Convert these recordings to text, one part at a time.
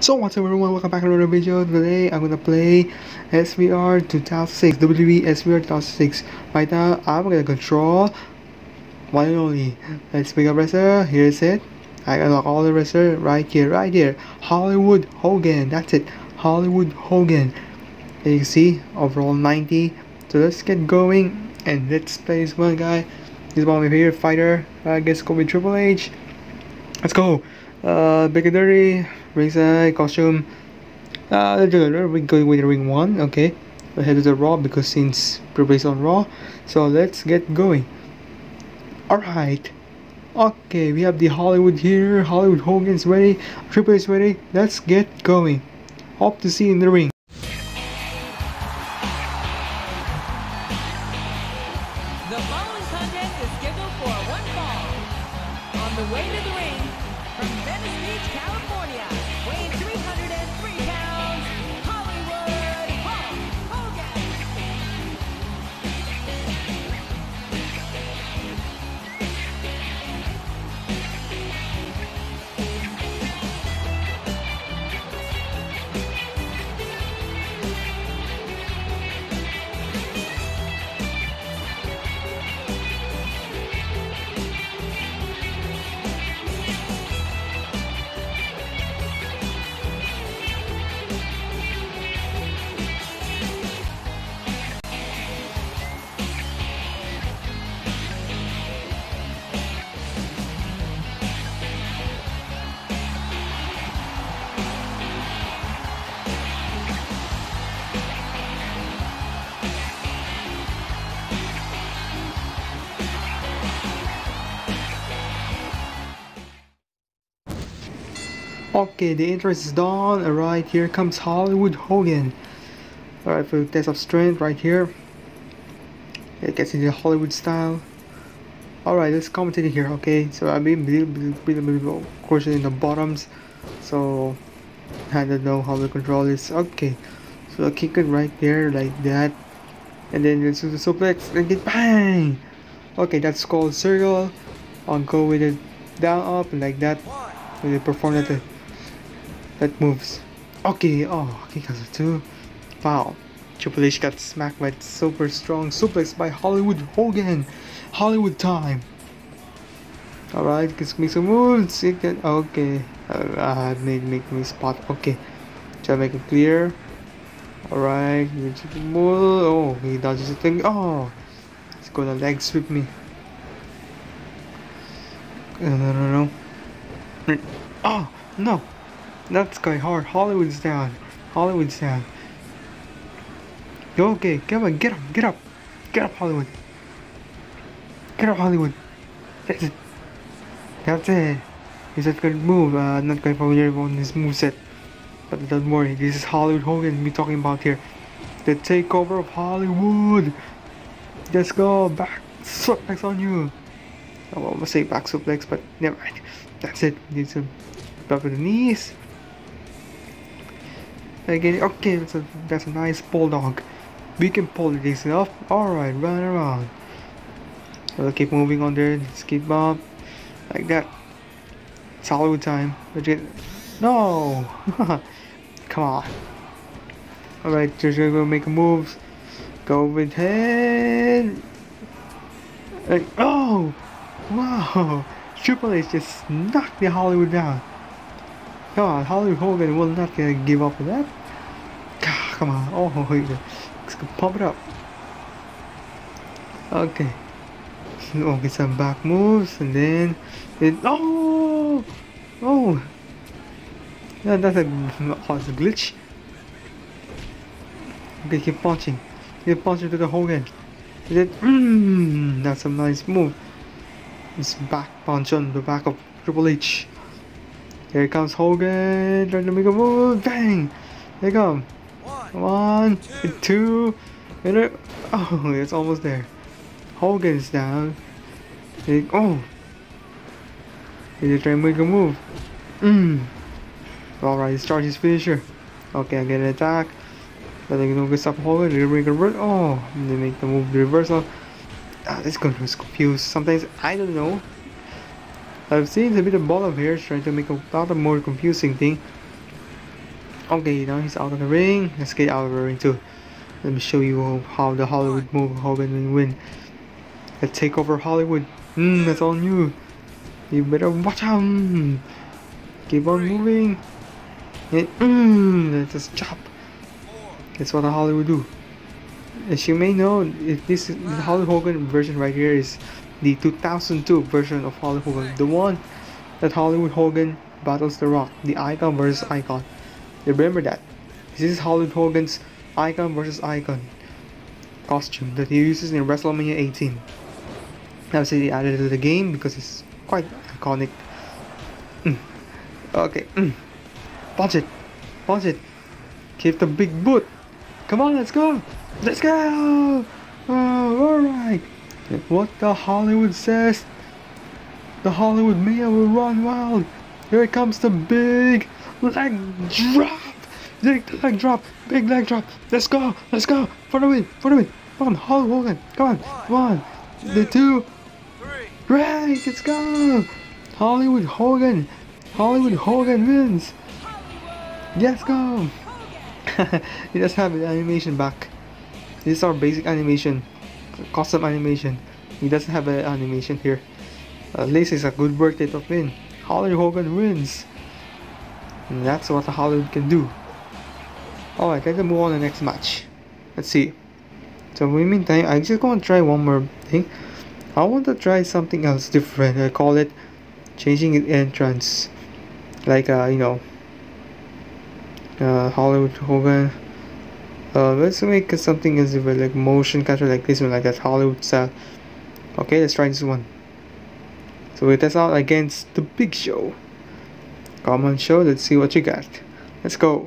So what's up everyone, welcome back to another video. Today I'm gonna play SVR 2006, WWE SVR 2006. Right now I'm gonna control one and only. Let's pick up wrestler, here's it. I unlock all the wrestler right here. Hollywood Hogan, that's it. Hollywood Hogan. And you can see overall 90. So let's get going and let's play this one guy. He's one of my favorite fighter. I guess go with Triple H. Let's go. Big and dirty. Ringside costume. We're going with ring one. Okay, we'll head to the Raw because since pre-placed on Raw, so let's get going. All right. Okay, we have the Hollywood here. Hollywood Hogan's ready. Triple H ready. Let's get going. Hope to see you in the ring. The following contest is scheduled for one fall. On the way to the ring from Venice Beach, California, weighing 303 pounds, Hollywood Hogan. Okay, the entrance is done. Alright, here comes Hollywood Hogan. Alright, for the test of strength right here. It gets into the Hollywood style. Alright, let's commentate here, okay? So I've been a little caution in the bottoms. So I don't know how to control this. Okay, so I'll kick it right there like that. And then let's do the suplex and get bang! Okay, that's called circle. I'll go with it down up and like that. When they perform that moves. Okay, oh, kick out of two. Wow, Triple H got smacked by super strong suplex by Hollywood Hogan. Hollywood time. Alright, let's make some moves. Okay, make me spot. Okay, try to make it clear. Alright, move. Oh, he dodges the thing. Oh, he's gonna leg sweep me. No. Oh, no. That's going hard. Hollywood's down. Okay, come on, get up Hollywood. That's it. He's not going to move, not going familiar on his moveset. But don't worry, this is Hollywood Hogan we're talking about here. The takeover of Hollywood. Let's go, back suplex on you. I was gonna say back suplex, but never mind. That's it. Needs to drop with the knees. Again, okay, that's a nice bulldog. We can pull this off. Alright, run around. We'll keep moving on there. Just keep up. Like that. It's Hollywood time. Legit. No! Come on. Alright, just gonna make a move. Go with head. Like, oh! Wow! Triple H just knocked the Hollywood down. Come on, Hollywood Hogan will not give up on that. Come on, oh, let's pump it up. Okay. Oh, get some back moves and then oh! Yeah, that's a glitch. Okay, keep punching. Keep punching to the Hogan. And then, that's a nice move. This back punch on the back of Triple H. Here comes Hogan, trying to make a move. Bang! Here comes. One, two, and a, oh, it's almost there. Hogan's down. And, oh, he's trying to make a move. All right, he's charged his finisher. Okay, I get an attack. But they don't stop Hogan. They make a run. Oh, they make the move the reversal. This control is confused. Sometimes I don't know. I've seen a bit of bottom here trying to make a lot of more confusing thing. Okay, now he's out of the ring. Let's get out of the ring too. Let me show you how the Hollywood move, how Hogan win. Let's take over Hollywood. That's all new. You better watch out. Keep on moving. And let's just chop. That's what the Hollywood do. As you may know, if this is the Holly Hogan version right here is the 2002 version of Holly Hogan, the one that Hollywood Hogan battles The Rock, the Icon versus Icon. Remember that. This is Hollywood Hogan's Icon versus Icon costume that he uses in WrestleMania 18. Obviously, he added it to the game because it's quite iconic. Okay, punch it, punch it. Keep the big boot. Come on, let's go, let's go. Oh, all right. What the Hollywood says, the Hollywood Mania will run wild. Here comes the big leg drop. Big leg drop, big leg drop. Let's go for the win, for the win. Come on, Hollywood Hogan, come on, come on. The two, great, let's go. Hollywood Hogan, Hollywood Hogan wins. Let's go. It does have the animation back. This is our basic animation, custom animation. It doesn't have an animation here. At least it's a good work date of win. Hollywood Hogan wins. And that's what the Hollywood can do. Alright, I can move on to the next match. Let's see. So in the meantime, I just want to try one more thing. I want to try something else different. I call it changing the entrance. Like, you know, Hollywood Hogan. Let's make something else different, like motion capture, like this one, like that Hollywood style. Okay, let's try this one. So we test out against the Big Show. Come on, Show. Let's see what you got. Let's go.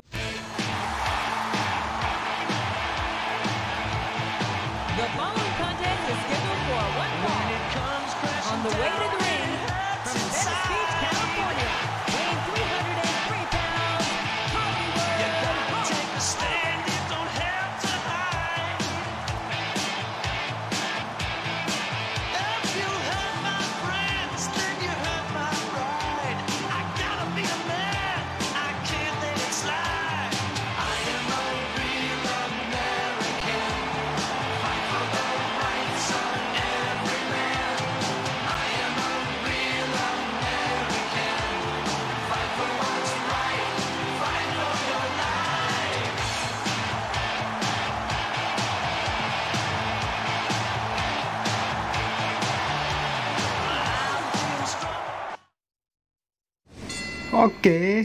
Okay,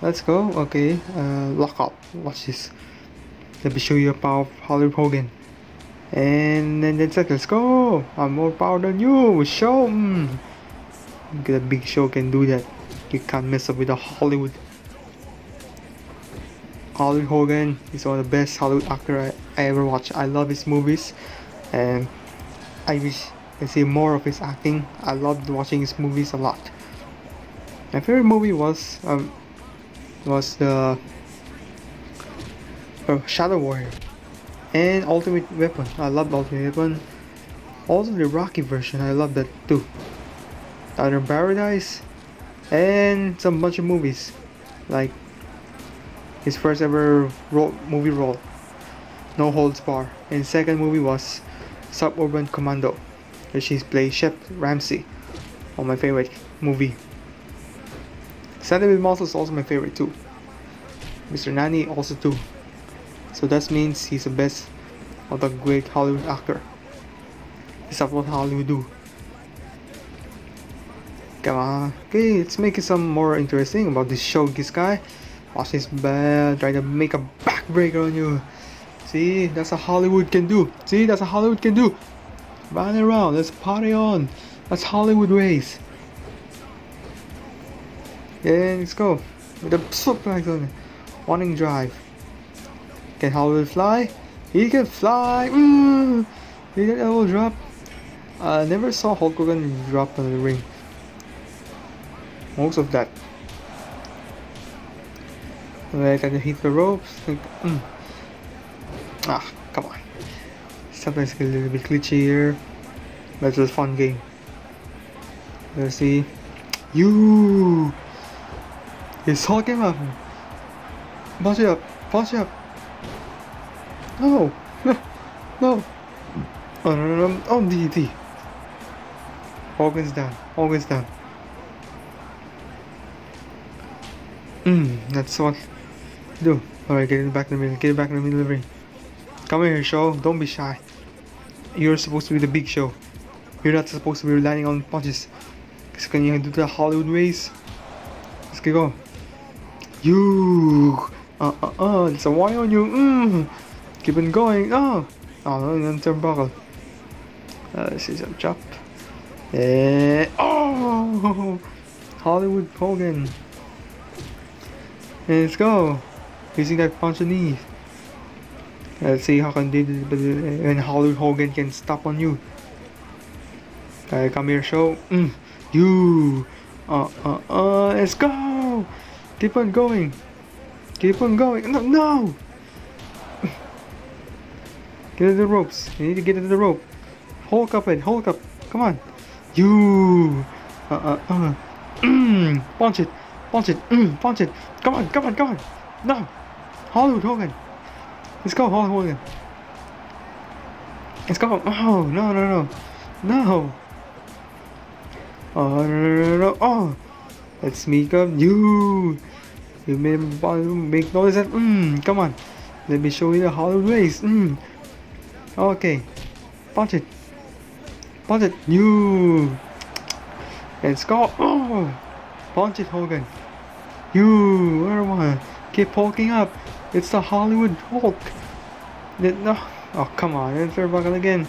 let's go. Okay, lock up. Watch this. Let me show you a power of Hollywood Hogan. And then that's it. Let's go. I'm more power than you, Show. The Big Show can do that. You can't mess up with the Hollywood. Hollywood Hogan is one of the best Hollywood actor I ever watched. I love his movies, and I wish I see more of his acting. I loved watching his movies a lot. My favorite movie was the Shadow Warrior and Ultimate Weapon. I loved Ultimate Weapon. Also the Rocky version, I love that too. Out of Paradise and some bunch of movies like his first ever movie role, No Holds Bar, and second movie was Suburban Commando, where she plays Chef Ramsay. Oh, my favorite movie. Sunday with Moss is also my favorite too. Mr. Nanny also too. So that means he's the best of the great Hollywood actor. This is what Hollywood do. Come on. Okay, let's make it some more interesting about this Show. This guy, watch his bad, try to make a backbreaker on you. See, that's what Hollywood can do. See, that's what Hollywood can do. Run around, let's party on. That's Hollywood ways. Yeah, let's go with a suplex on it. Warning drive. Can Hollywood fly? He can fly. Did that elbow drop? I never saw Hulk Hogan drop on the ring. Most of that. I can hit the ropes. Ah, come on. Sometimes it's a little bit glitchy here, but it's a fun game. Let's see. You. He's talking about him. Party up! Party up! No! No! Oh, no, no, no. Oh, DDT! Organs down. Organs down. That's what to do. Alright, get it back in the middle. Get it back in the middle of the ring. Come here, Show. Don't be shy. You're supposed to be the big Show. You're not supposed to be relying on punches. So can you do the Hollywood ways? Let's get going. You! It's a Y on you. Keep it going. Oh no, turnbuckle. This is a chop. Oh! Hollywood Hogan. Let's go. Using that punch and knee. Let's see how can they do it when Hollywood Hogan can stop on you. Come here, Show. You. Let's go. Keep on going. Keep on going. No, no. Get into the ropes. You need to get into the rope. Hulk up it. Hulk up. Come on. You. Punch it. Punch it. Punch it. Come on. Come on. Come on. No. Hollywood Hogan. Let's go, Hollywood Hogan. Let's go. Oh no no no no. Oh, no, no, no. Oh, let's make up you. You may make noise and come on. Let me show you the Hollywood ways. Okay, punch it. Punch it, you. Let's go. Oh, punch it, Hogan. You, everyone, keep poking up. It's the Hollywood Hulk. No, oh come on, it's turnbuckle again.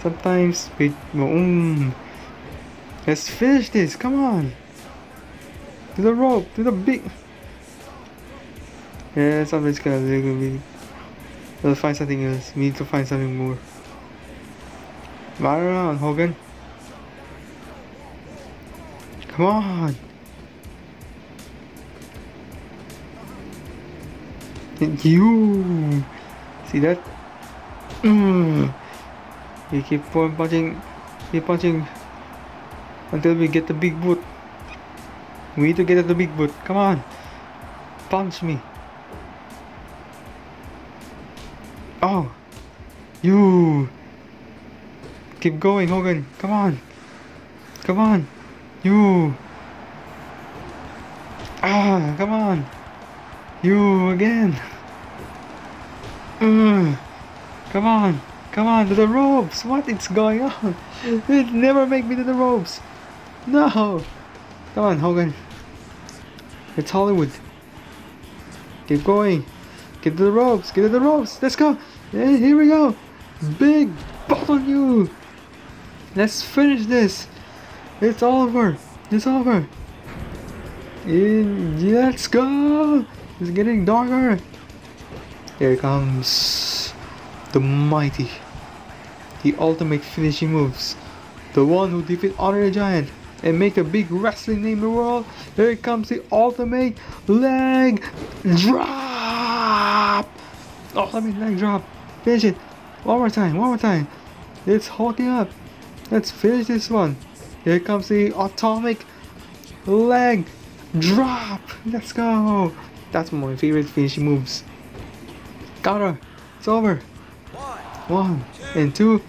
Sometimes we. Let's finish this, come on! To the rope, to the big... Yeah, something's gonna be... We'll find something else, we need to find something more. Run around, Hogan! Come on! You! See that? You keep on punching, keep punching. Until we get the big boot. We need to get at the big boot. Come on. Punch me. Oh. You. Keep going, Hogan. Come on. Come on. You. Ah, come on. You again. Come on. Come on, to the ropes. What is going on? It never make me to the ropes. No! Come on, Hogan. It's Hollywood. Keep going. Get to the ropes. Get to the ropes. Let's go. And here we go. Big butt on you. Let's finish this. It's over. It's over. Let's go. It's getting darker. Here comes the mighty. The ultimate finishing moves. The one who defeat Honor the Giant and make a big wrestling name in the world. Here comes the ultimate leg drop. Ultimate leg drop. Finish it. One more time. One more time. It's hulking up. Let's finish this one. Here comes the atomic leg drop. Let's go. That's one of my favorite finishing moves. Counter. It's over. One and two.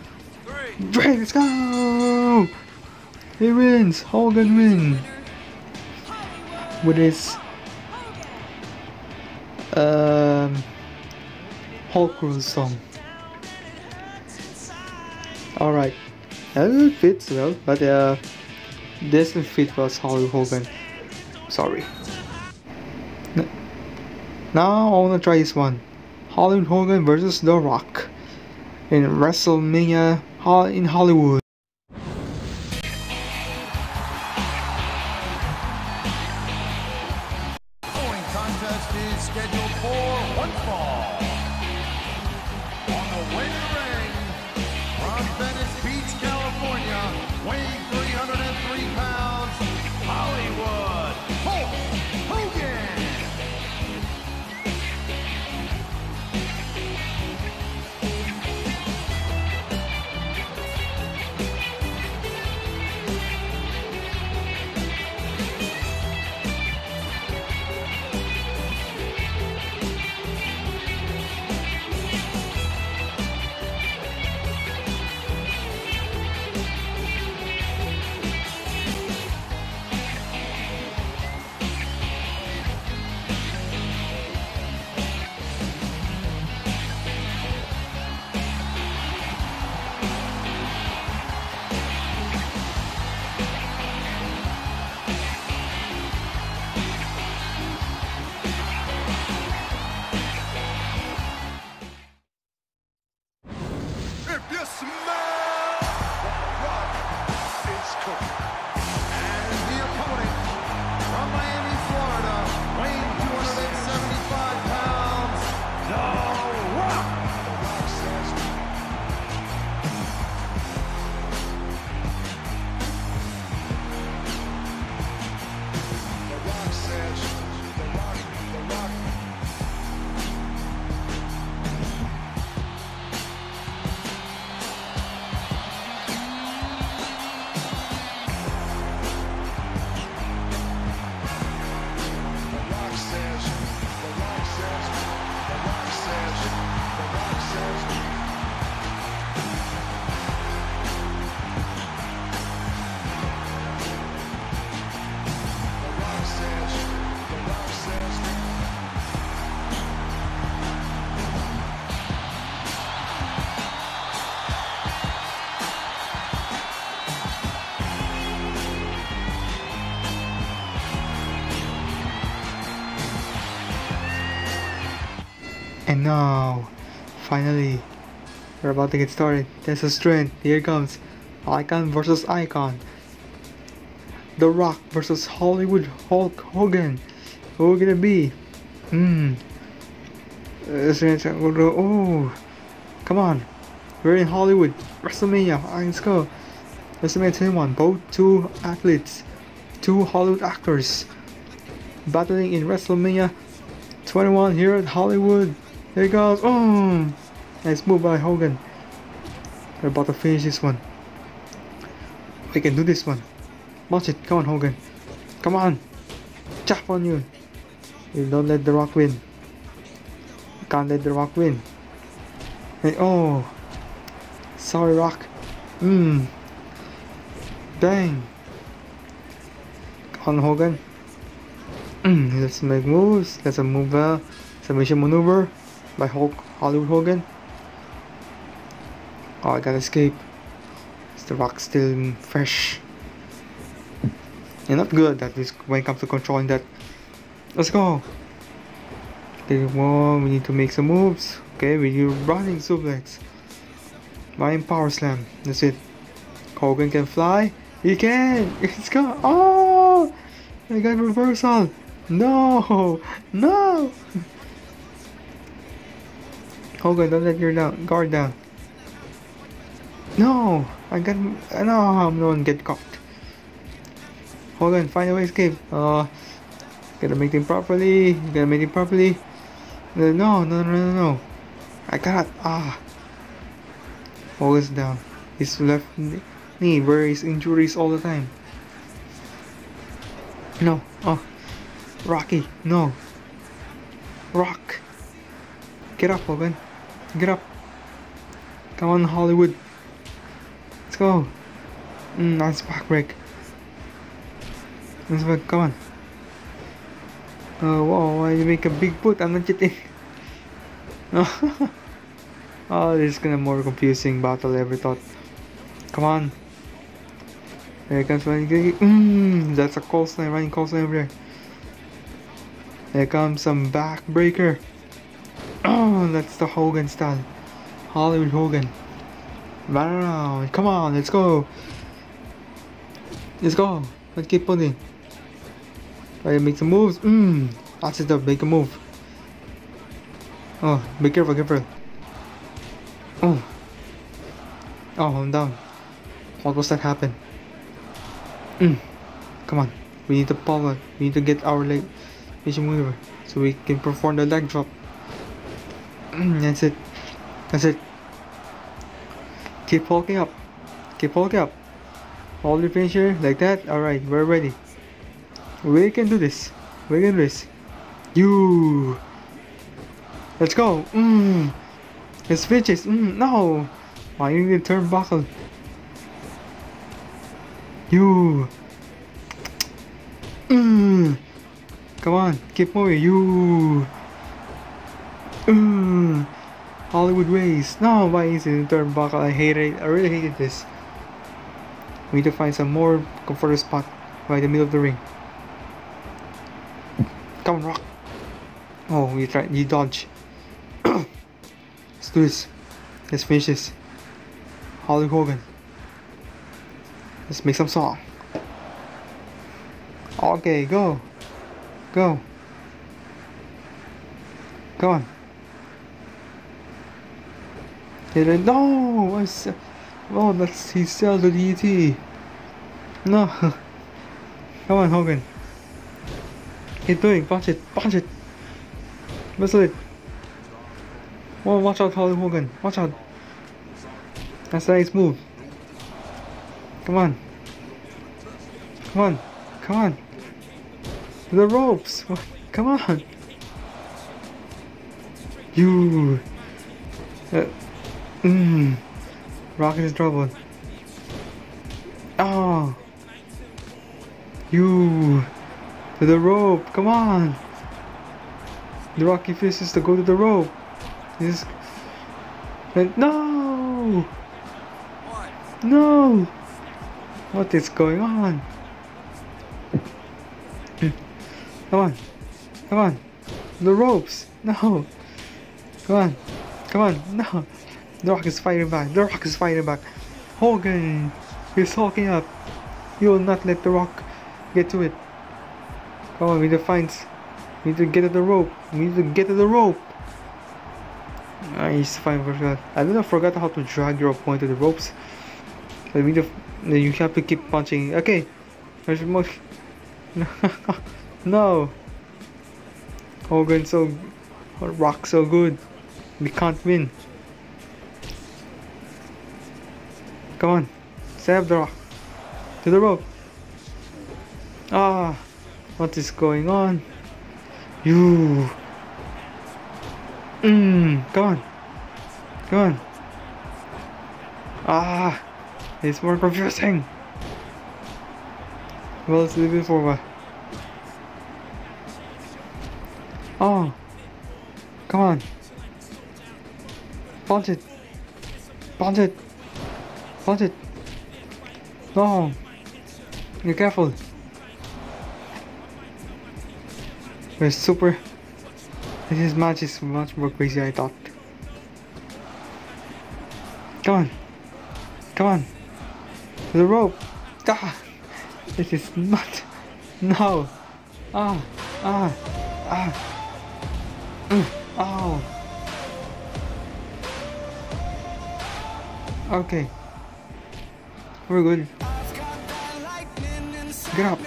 Three, let's go! He wins! Hogan wins! With his... Hulk Rules song. Alright. It fits well, but doesn't fit well as Hogan. Sorry. Now I wanna try this one. Hollywood Hogan versus The Rock. In WrestleMania in Hollywood. Following contest is scheduled for one fall. On the way to the ring, from Venice Beach, California, weighing 303 pounds, Hollywood Hulk Hogan. And now, finally, we're about to get started. Test of strength, here it comes. Icon versus Icon. The Rock versus Hollywood Hulk Hogan. Who gonna be? Oh, come on. We're in Hollywood. WrestleMania. Let's go. WrestleMania 21. Both two athletes. Two Hollywood actors. Battling in WrestleMania 21 here at Hollywood. Here it goes. Oh, nice move by Hogan. We're about to finish this one. We can do this one. Watch it. Come on, Hogan. Come on. Chop on you. You don't let The Rock win. You can't let The Rock win. Hey, oh. Sorry, Rock. Dang. Come on, Hogan. Let's make moves. That's a move. Submission maneuver by Hollywood Hogan. Oh, I gotta escape. Is The Rock still fresh? You're not good at this when it comes to controlling that. Let's go. Okay, well, we need to make some moves. Okay, we do running suplex. Running power slam. That's it. Hogan can fly. He can. Let's go. Oh, I got reversal. No. Hogan, don't let your guard down. No, no one get caught. Hogan, find a way to escape. Gotta make him properly. No. I got it. Hogan's down. His left knee where his injuries all the time. No. Oh, Rocky. No. Rock. Get up, Hogan. Get up. Come on, Hollywood. Let's go. Nice back break. Nice back. Come on. Wow, why you make a big boot? I'm not cheating. Oh, this is gonna more confusing battle ever thought. Come on. There comes running. That's a clothesline, running clothesline over there. There comes some backbreaker. Oh, that's the Hogan style. Hollywood Hogan. Run around. Come on, let's go. Let's go. Let's keep putting. Try to make some moves. That's it up. Make a move. Oh, be careful, careful. Oh, I'm down. What was that happen? Come on. We need the power. We need to get our leg vision maneuver so we can perform the leg drop. That's it. That's it. Keep hulking up. Keep hulking up. All the finisher like that. Alright, we're ready. We can do this. We can do this. You. Let's go. The switches. No. Why you need a turnbuckle? You. Come on. Keep moving. You. Hollywood ways. No. Why is it a turnbuckle? I hate it. I really hated this. We need to find some more comfortable spot right in the middle of the ring. Come on, Rock. Oh, you tried. You dodge. Let's do this. Let's finish this. Hollywood Hogan. Let's make some song. Okay, go. Go. Come on. No! Oh, that's he sells the DDT. No. Come on, Hogan. Keep doing, punch it. Wrestle it. Oh, watch out, Hollywood Hogan. Watch out. That's a nice move. Come on. The ropes. What? Come on. You. Rock is trouble. Oh. You. To the rope, come on! The Rock refuses to go to the rope. He's... No! No! What is going on? Come on! The ropes! No! Come on. Come on. No. The Rock is fighting back. The Rock is fighting back. Hogan is hulking up. He will not let The Rock get to it. Come on, we need to find. We need to get to the rope. We need to get to the rope. Nice, fine, forgot. I don't know, forgot how to drag your opponent to the ropes. But we need to. You have to keep punching. Okay. There's much. No. Hogan so. Rock so good. We can't win. Come on. Save The Rock. To the rope. Ah. What is going on? You. Come on. Come on. Ah. It's more confusing. Well, let's leave it for a while. Oh. Come on. Punch it. Punch it. Punch it. No. Be careful. We're super. This match is much more crazy than I thought. Come on. Come on. To the rope. Ah. This is not. No. Ah. Ah. Ah. Oh. Okay. We're good. Get up.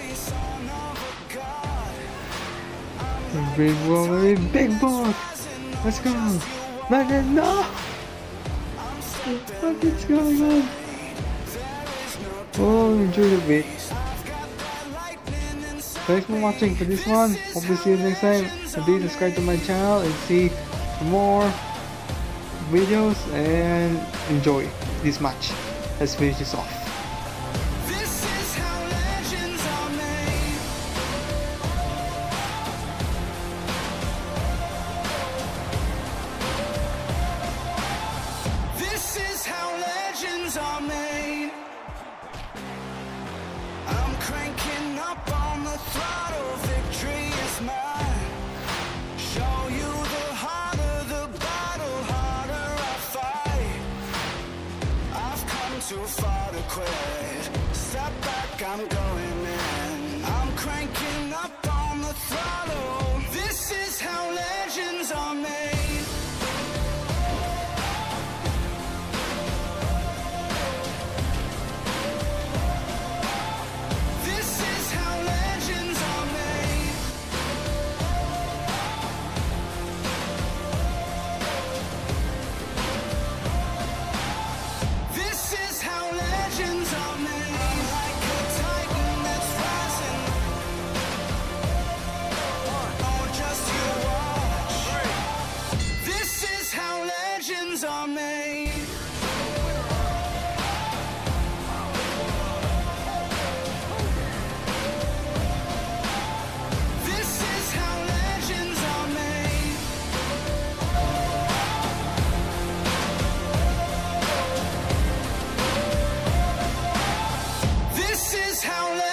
Big boy. Big boy. Let's go. Magnet, no. What is going on? Oh, enjoy the beat. Thanks for watching for this one. Hope to see you next time. Please subscribe to my channel and see more videos and enjoy this match. Let's finish this off. This is how legends are made. I'm cranking up on the throttle, victory is mine. Show you the harder the battle, harder I fight. I've come too far to quit. Step back, I'm going in. I'm cranking up on the throttle. This is how legends are made. How